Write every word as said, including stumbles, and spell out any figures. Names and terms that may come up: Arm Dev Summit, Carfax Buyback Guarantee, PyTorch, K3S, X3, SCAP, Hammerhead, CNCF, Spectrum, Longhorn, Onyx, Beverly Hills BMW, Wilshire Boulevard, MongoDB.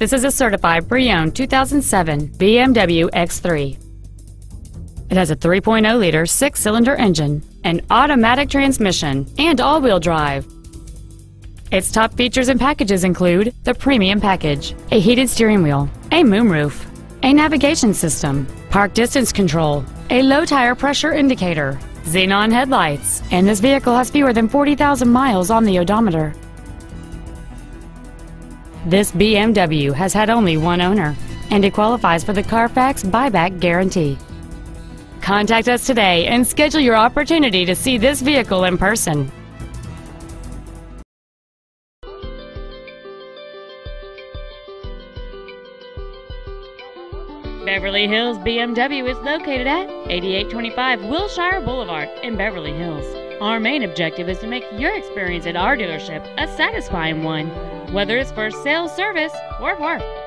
This is a certified pre-owned two thousand seven B M W X three. It has a three point oh liter six-cylinder engine, an automatic transmission, and all-wheel drive. Its top features and packages include the premium package, a heated steering wheel, a moonroof, a navigation system, park distance control, a low tire pressure indicator, xenon headlights, and this vehicle has fewer than forty thousand miles on the odometer. This B M W has had only one owner, and it qualifies for the Carfax Buyback Guarantee. Contact us today and schedule your opportunity to see this vehicle in person. Beverly Hills B M W is located at eighty-eight twenty-five Wilshire Boulevard in Beverly Hills. Our main objective is to make your experience at our dealership a satisfying one, whether it's for sales, service, or work.